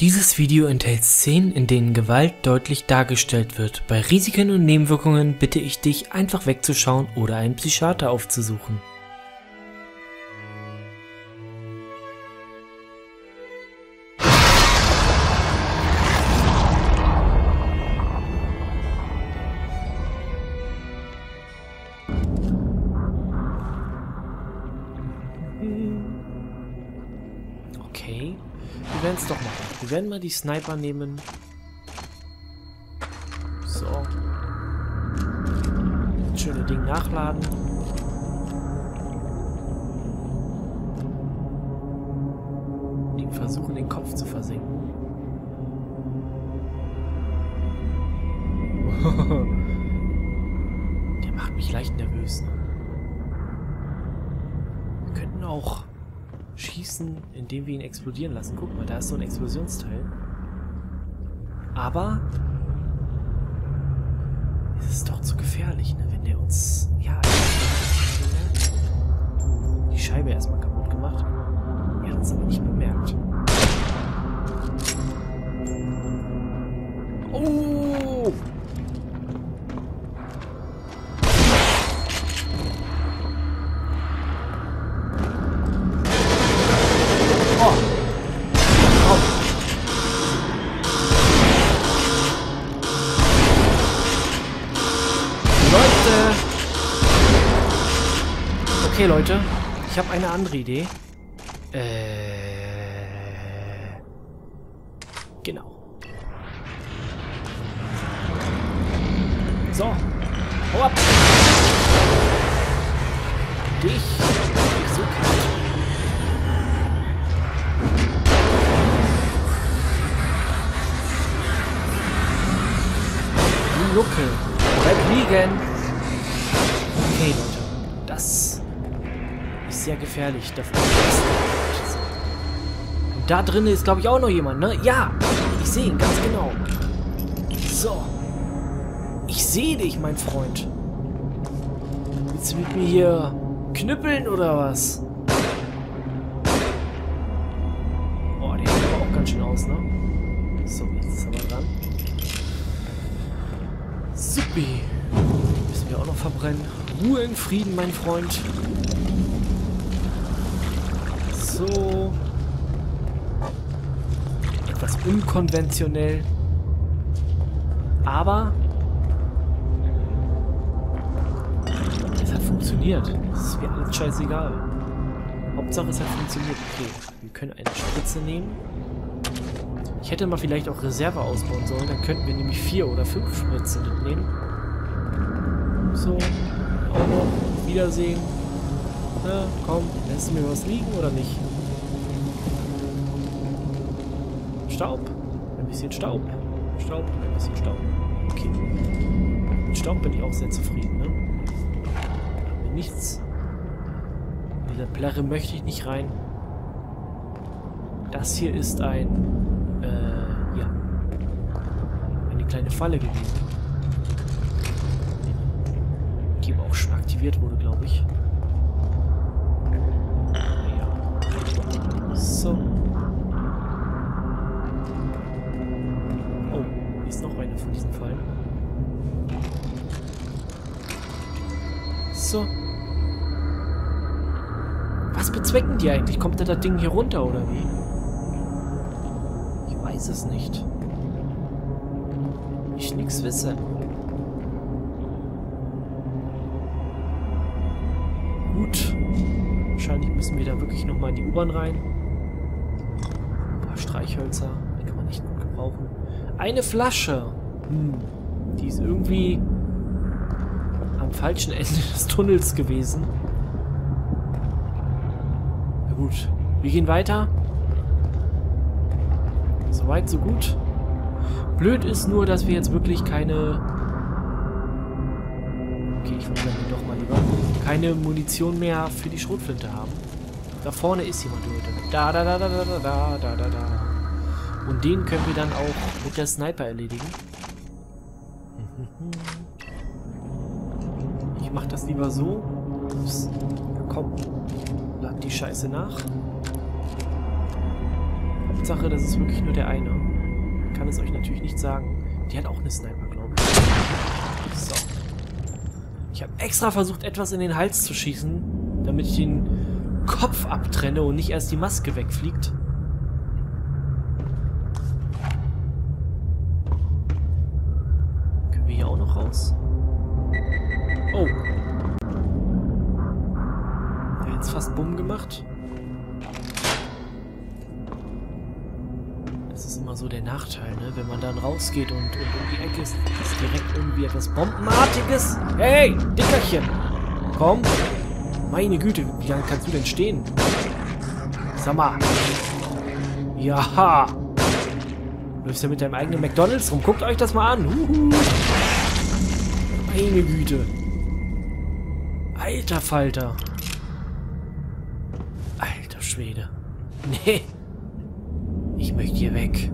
Dieses Video enthält Szenen, in denen Gewalt deutlich dargestellt wird. Bei Risiken und Nebenwirkungen bitte ich dich, einfach wegzuschauen oder einen Psychiater aufzusuchen. Okay, wir werden es doch machen. Wir werden mal die Sniper nehmen. So. Das schöne Ding nachladen. Und ihm versuchen, den Kopf zu versenken. Der macht mich leicht nervös. Wir könnten auch schießen, indem wir ihn explodieren lassen. Guck mal, da ist so ein Explosionsteil. Aber es ist doch zu gefährlich, ne? Wenn der uns... Ja, die Scheibe erstmal kaputt gemacht. Er hat es aber nicht bemerkt. Oh! Okay, Leute, ich habe eine andere Idee. Genau. So. Hau ab! Dich! Ich so kalt. Lucke. Bleib liegen! Okay, Leute. Das ist sehr gefährlich. Und da drin ist, glaube ich, auch noch jemand, ne? Ja, ich sehe ihn ganz genau. So. Ich sehe dich, mein Freund. Willst du mit mir hier knüppeln oder was? Oh, der sieht aber auch ganz schön aus, ne? So, jetzt ist er mal dran. Supi. Müssen wir auch noch verbrennen. Ruhe in Frieden, mein Freund. So. Etwas unkonventionell. Aber es hat funktioniert. Das ist mir alles scheißegal. Hauptsache es hat funktioniert. Okay, wir können eine Spritze nehmen. Ich hätte mal vielleicht auch Reserve ausbauen sollen. Dann könnten wir nämlich 4 oder 5 Spritzen mitnehmen. So. Auch noch. Wiedersehen. Na, komm, lässt du mir was liegen oder nicht? Staub. Ein bisschen Staub. Staub, ein bisschen Staub. Okay. Mit Staub bin ich auch sehr zufrieden, ne? Mit nichts. In dieser Plärre möchte ich nicht rein. Das hier ist ein... ja. Eine kleine Falle gewesen. Die aber auch schon aktiviert wurde, glaube ich. So. Oh, hier ist noch eine von diesen Fallen. So. Was bezwecken die eigentlich? Kommt da das Ding hier runter, oder wie? Ich weiß es nicht. Ich nix wisse. Gut. Wahrscheinlich müssen wir da wirklich nochmal in die U-Bahn rein. Streichhölzer, die kann man nicht gut gebrauchen. Eine Flasche. Die ist irgendwie am falschen Ende des Tunnels gewesen. Na gut, wir gehen weiter. Soweit, so gut. Blöd ist nur, dass wir jetzt wirklich keine... Okay, ich verbrenne doch mal lieber. Keine Munition mehr für die Schrotflinte haben. Da vorne ist jemand, Leute. Da, da, da, da, da, da, da, da, da. Und den können wir dann auch mit der Sniper erledigen. Ich mach das lieber so. Ups. Komm. Lad die Scheiße nach. Hauptsache, das ist wirklich nur der eine. Ich kann es euch natürlich nicht sagen. Die hat auch eine Sniper, glaube ich. So. Ich habe extra versucht, etwas in den Hals zu schießen, damit ich den Kopf abtrenne und nicht erst die Maske wegfliegt. Können wir hier auch noch raus? Oh. Der hat jetzt fast Bumm gemacht. Das ist immer so der Nachteil, ne? Wenn man dann rausgeht und um die Ecke ist, ist direkt irgendwie etwas Bombenartiges. Hey, Dickerchen! Komm! Meine Güte, wie lange kannst du denn stehen? Sag mal! Jaha! Du läufst ja mit deinem eigenen McDonalds rum. Guckt euch das mal an! Huhu. Meine Güte! Alter Falter! Alter Schwede! Nee! Ich möchte hier weg.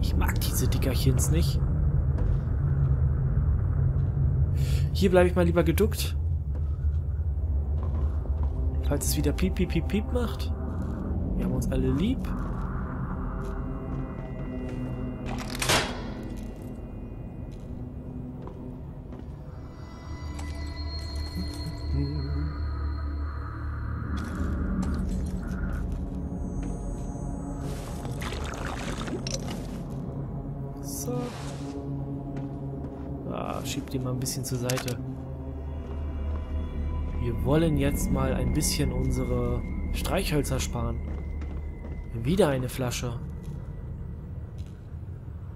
Ich mag diese Dickerchens nicht. Hier bleibe ich mal lieber geduckt. Falls es wieder piep, piep, piep, piep macht. Wir haben uns alle lieb. Schiebt ihn mal ein bisschen zur Seite. Wir wollen jetzt mal ein bisschen unsere Streichhölzer sparen. Wieder eine Flasche.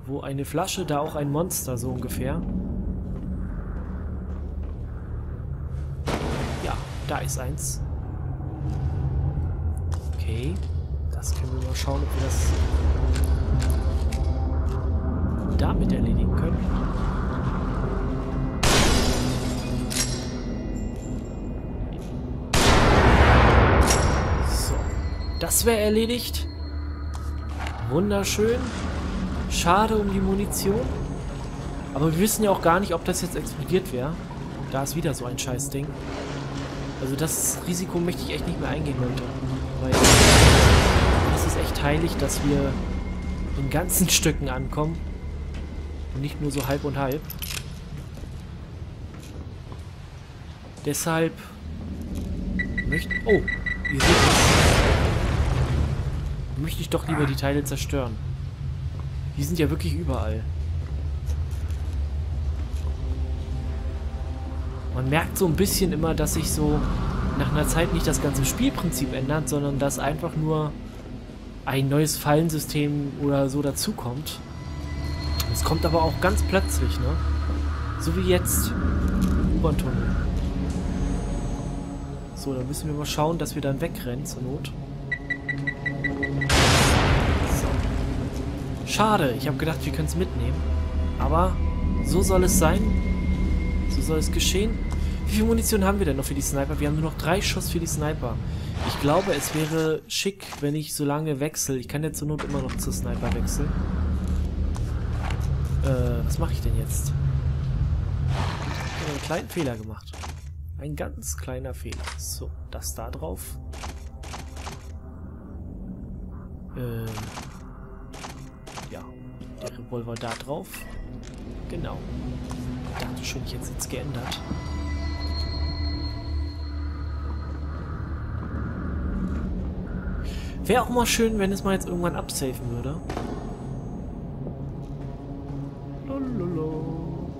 Wo eine Flasche, da auch ein Monster, so ungefähr. Ja, da ist eins. Okay. Das können wir mal schauen, ob wir das damit erledigen können. Das wäre erledigt. Wunderschön. Schade um die Munition. Aber wir wissen ja auch gar nicht, ob das jetzt explodiert wäre. Da ist wieder so ein Scheißding. Also das Risiko möchte ich echt nicht mehr eingehen, Leute. Weil es ist echt heilig, dass wir in ganzen Stücken ankommen. Und nicht nur so halb und halb. Deshalb möchte... Oh, ihr seht es. Möchte ich doch lieber die Teile zerstören. Die sind ja wirklich überall. Man merkt so ein bisschen immer, dass sich so nach einer Zeit nicht das ganze Spielprinzip ändert, sondern dass einfach nur ein neues Fallensystem oder so dazukommt. Es kommt aber auch ganz plötzlich, ne? So wie jetzt im U-Bahn-Tunnel. So, dann müssen wir mal schauen, dass wir dann wegrennen zur Not. Schade, ich habe gedacht, wir können es mitnehmen. Aber so soll es sein. So soll es geschehen. Wie viel Munition haben wir denn noch für die Sniper? Wir haben nur noch 3 Schuss für die Sniper. Ich glaube, es wäre schick, wenn ich so lange wechsle. Ich kann ja zur Not immer noch zur Sniper wechseln. Was mache ich denn jetzt? Ich habe einen kleinen Fehler gemacht. Ein ganz kleiner Fehler. So, das da drauf. Der Revolver da drauf. Genau. Ich dachte schon, ich hätte es jetzt geändert. Wäre auch mal schön, wenn es mal jetzt irgendwann absafen würde. Lololo.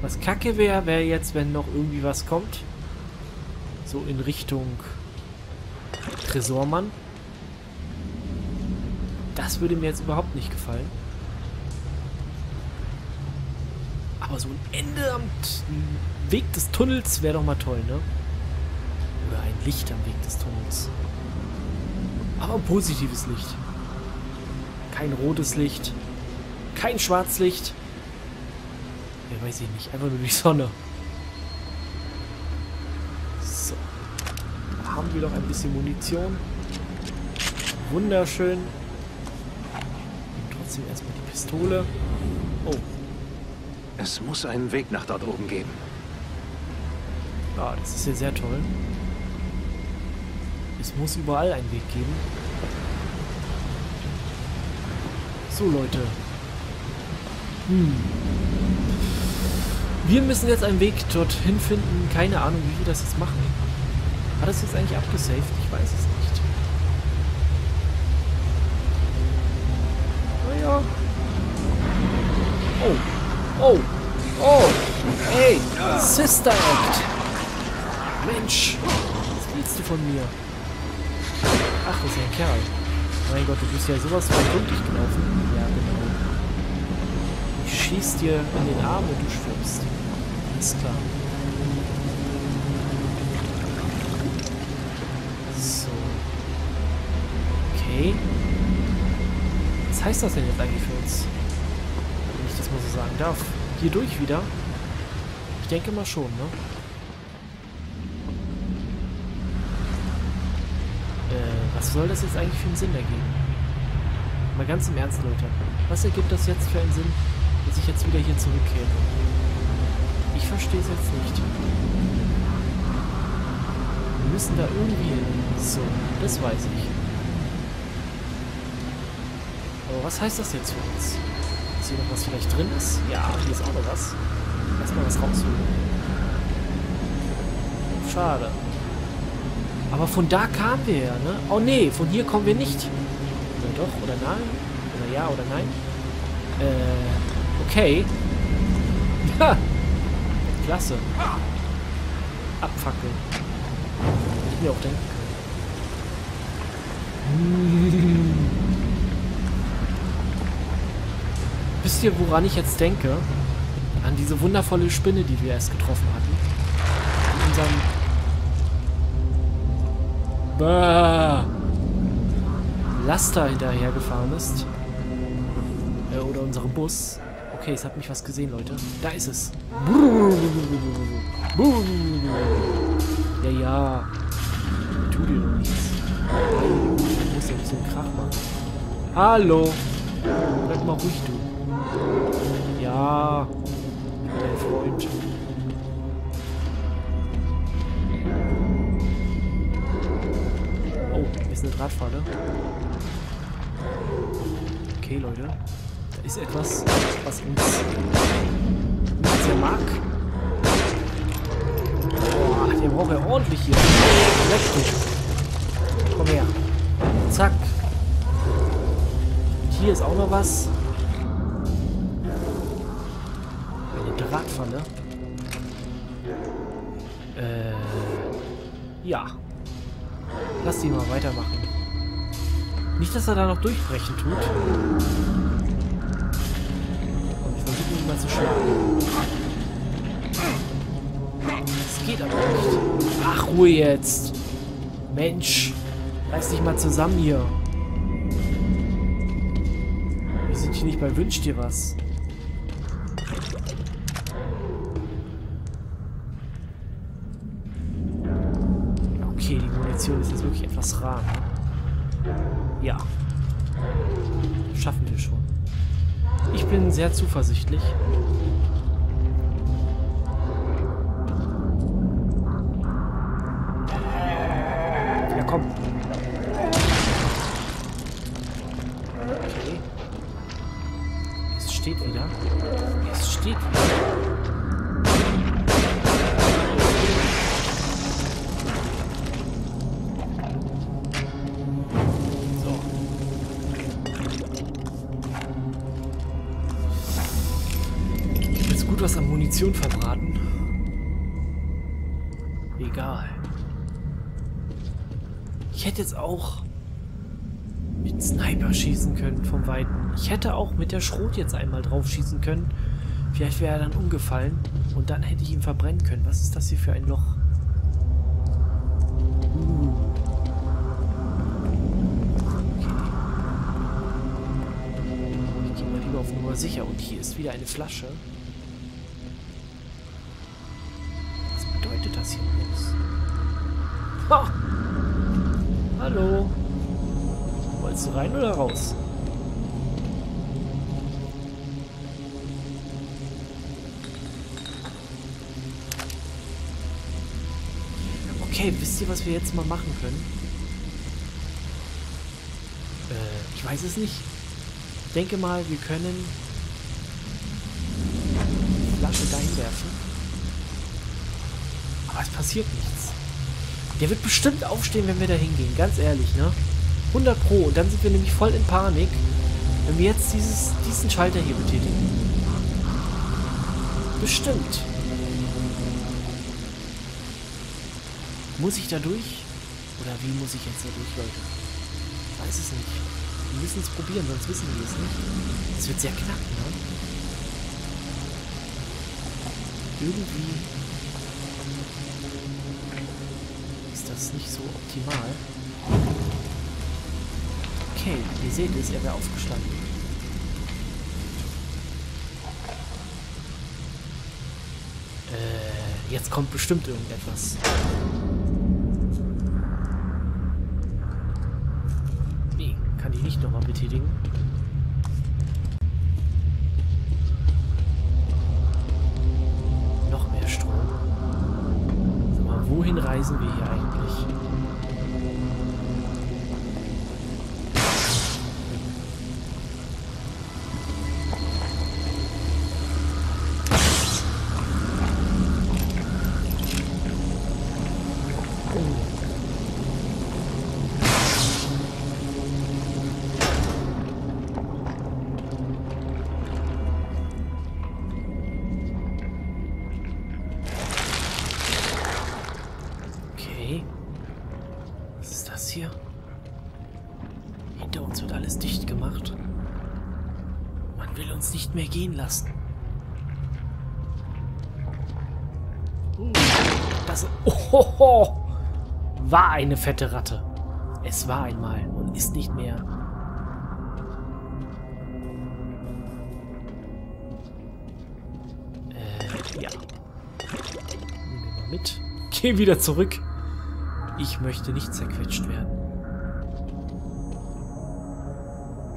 Was kacke wäre, wäre jetzt, wenn noch irgendwie was kommt. So in Richtung... Tresormann. Das würde mir jetzt überhaupt nicht gefallen. Aber so ein Ende am Weg des Tunnels wäre doch mal toll, ne? Oder ein Licht am Weg des Tunnels. Aber ein positives Licht. Kein rotes Licht. Kein Schwarzlicht. Ja, weiß ich nicht. Einfach nur die Sonne. Haben wir doch ein bisschen Munition. Wunderschön. Und trotzdem erstmal die Pistole. Oh. Es muss einen Weg nach dort oben geben. Ja, das ist hier sehr toll. Es muss überall einen Weg geben. So, Leute. Wir müssen jetzt einen Weg dorthin finden. Keine Ahnung, wie wir das jetzt machen. War das jetzt eigentlich abgesaved? Ich weiß es nicht. Naja. Oh. Oh. Oh. Hey. Sister Act. Mensch. Was willst du von mir? Ach, das ist ja ein Kerl. Mein Gott, du bist ja sowas von dunklig gelaufen. Ja, genau. Ich schieß dir in den Arm und du schwimmst. Alles klar. So. Okay. Was heißt das denn jetzt eigentlich für uns? Wenn ich das mal so sagen darf. Hier durch wieder? Ich denke mal schon, ne? Was soll das jetzt eigentlich für einen Sinn ergeben? Mal ganz im Ernst, Leute. Was ergibt das jetzt für einen Sinn, dass ich jetzt wieder hier zurückkehre? Ich verstehe es jetzt nicht. Wir müssen da irgendwie hin. So, das weiß ich. Aber was heißt das jetzt für uns? Ist hier noch was vielleicht drin ist? Ja, hier ist auch noch was. Lass mal was rausholen. Schade. Aber von da kamen wir ja, ne? Oh ne, von hier kommen wir nicht. Oder doch, oder nein? Oder ja, oder nein? Okay. Ha! Klasse. Abfackeln. Ich mir auch denken. Wisst ihr, woran ich jetzt denke? An diese wundervolle Spinne, die wir erst getroffen hatten. In unserem... Bah. Laster hinterhergefahren ist. Oder unserem Bus. Okay, es hat mich was gesehen, Leute. Da ist es. Ja, ja. Tu dir doch nichts. Du musst ja nicht so einen Krach machen. Hallo. Bleib mal ruhig, du. Ja. Dein Freund. Ist eine Drahtfalle. Okay, Leute. Da ist etwas, was uns nicht sehr mag. Boah, den braucht er ordentlich hier. Leck dich. Komm her. Zack. Und hier ist auch noch was. Eine Drahtfalle. Ja. Lass die mal weitermachen. Nicht, dass er da noch durchbrechen tut. Und ich versuche ihn mal zu schlagen. Das geht aber nicht. Ach, Ruhe jetzt. Mensch. Reiß dich mal zusammen hier. Wir sind hier nicht bei Wünsch dir was. Ist jetzt wirklich etwas rar. Ja. Schaffen wir schon. Ich bin sehr zuversichtlich. Ja, komm. Okay. Es steht wieder. Es steht wieder. Was an Munition verbraten. Egal. Ich hätte jetzt auch mit Sniper schießen können vom Weiten. Ich hätte auch mit der Schrot jetzt einmal drauf schießen können. Vielleicht wäre er dann umgefallen und dann hätte ich ihn verbrennen können. Was ist das hier für ein Loch? Okay. Ich gehe mal lieber auf Nummer sicher. Und hier ist wieder eine Flasche. Das hier los. Ha! Hallo. Wolltest du rein oder raus? Okay, wisst ihr, was wir jetzt mal machen können? Ich weiß es nicht. Ich denke mal, wir können die Flasche dahin werfen. Aber es passiert nichts. Der wird bestimmt aufstehen, wenn wir da hingehen. Ganz ehrlich, ne? 100 Pro. Und dann sind wir nämlich voll in Panik, wenn wir jetzt diesen Schalter hier betätigen. Bestimmt. Muss ich da durch? Oder wie muss ich jetzt da durch, Leute? Ich weiß es nicht. Wir müssen es probieren, sonst wissen wir es nicht. Es wird sehr knapp, ne? Irgendwie ist das nicht so optimal. Okay, ihr seht es, er wäre aufgestanden. Jetzt kommt bestimmt irgendetwas. Betätigen. Noch mehr Strom. Aber wohin reisen wir hier eigentlich? Hinter uns wird alles dicht gemacht. Man will uns nicht mehr gehen lassen. Das war eine fette Ratte. Es war einmal und ist nicht mehr. Ja. Nehmen wir mal mit. Geh wieder zurück. Ich möchte nicht zerquetscht werden.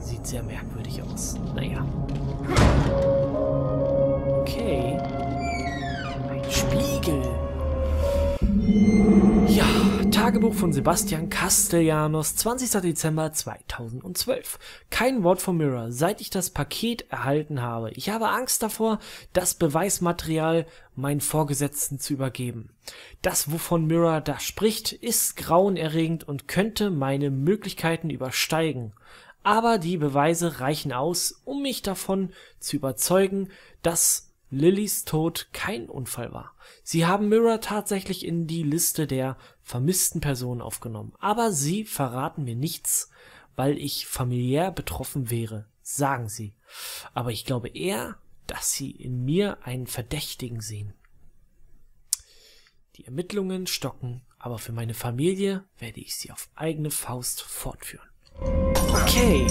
Sieht sehr merkwürdig aus. Naja. Okay. Ein Spiegel. Ja, Tagebuch von Sebastian Castellanos, 20. Dezember 2012. Kein Wort von Mirror, seit ich das Paket erhalten habe. Ich habe Angst davor, das Beweismaterial meinen Vorgesetzten zu übergeben. Das, wovon Mirror da spricht, ist grauenerregend und könnte meine Möglichkeiten übersteigen. Aber die Beweise reichen aus, um mich davon zu überzeugen, dass Lillys Tod kein Unfall war. Sie haben Mirror tatsächlich in die Liste der vermissten Personen aufgenommen. Aber sie verraten mir nichts, weil ich familiär betroffen wäre, sagen sie. Aber ich glaube eher, dass sie in mir einen Verdächtigen sehen. Die Ermittlungen stocken, aber für meine Familie werde ich sie auf eigene Faust fortführen. Okay.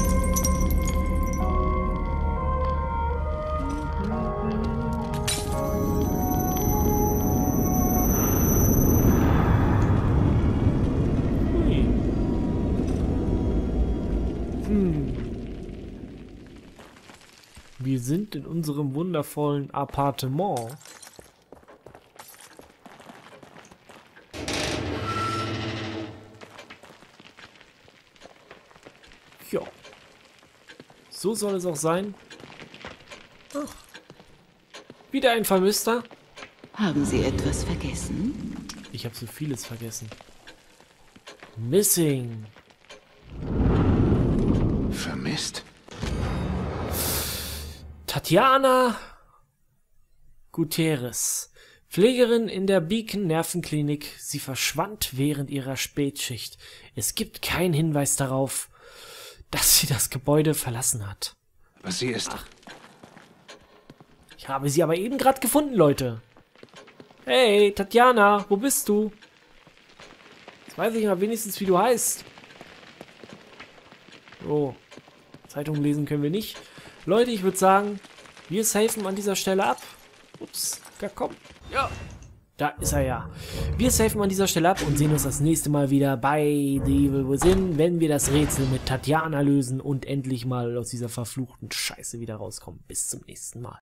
Wir sind in unserem wundervollen Appartement. Ja. So soll es auch sein. Ach. Wieder ein Vermisster. Haben Sie etwas vergessen? Ich habe so vieles vergessen. Missing. Vermisst? Tatjana Guterres, Pflegerin in der Beacon-Nervenklinik. Sie verschwand während ihrer Spätschicht. Es gibt keinen Hinweis darauf, dass sie das Gebäude verlassen hat. Was sie ist. Ach. Ich habe sie aber eben gerade gefunden, Leute. Hey, Tatjana, wo bist du? Jetzt weiß ich mal wenigstens, wie du heißt. Oh, Zeitung lesen können wir nicht. Leute, ich würde sagen, wir safen an dieser Stelle ab. Ups, ja, komm. Ja, da ist er ja. Wir safen an dieser Stelle ab und sehen uns das nächste Mal wieder bei The Evil Within, wenn wir das Rätsel mit Tatjana lösen und endlich mal aus dieser verfluchten Scheiße wieder rauskommen. Bis zum nächsten Mal.